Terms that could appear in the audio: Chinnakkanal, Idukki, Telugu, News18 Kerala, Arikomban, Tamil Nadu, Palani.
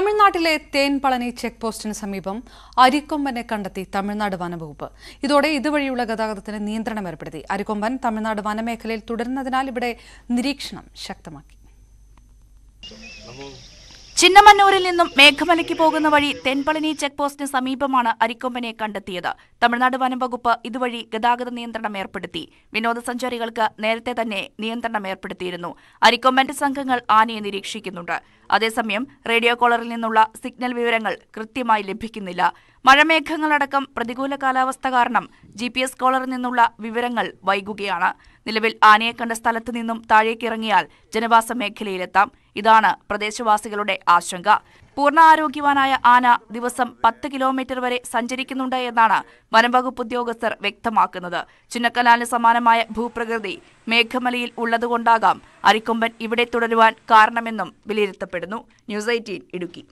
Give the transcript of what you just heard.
Tamil Nadile 10 Palani checkpost in Samibam, Arikomban Kandati, Tamil Nadu Vanabupa. Idode, the Varula Gadatan, Nindran Merpati, Arikomban, Tamil Nadu Vanamekal, Tudana, the Nalibade, Nirikshanam, Shaktamaki. Chinnamanuril in the Mekamaliki Poganavari, 10 Palani checkpost in Samibamana, Arikomban Kandathea, Tamil Nadu Vanabagupa, Iduvari, Gadaga, the Nindran Merpati. We know the Sancharikalka, Nerte Tane, Nindran Merpatino, Arikomban Sankangal Ani and Nirikshikinunda. Adesamyam, radio collar in Nula, signal viverangal, Kritima Lipikinilla, Marame Kangaladakam, Pradigula Kalavastagaranam, GPS collar in Nula, viverangal, Vaigugiana, Nilevil Ane Kandastalatinum, Tari Kirangial, Genevasa Mekililetam, Idana, Pradeshavasigode, Ashanga, Purna Arukivanaya Ana, there was some 10 kilometer where Sanjarikinunda Yadana, Manabagu Pudyogasar, Vecta Makanada, Chinakanal Samanamaya, Bhupragadi, Mekamalil Uladagundagam, Arikomban Ivade Tudarivan, Karnamenum, Bilirita Pedano, News 18, Iduki.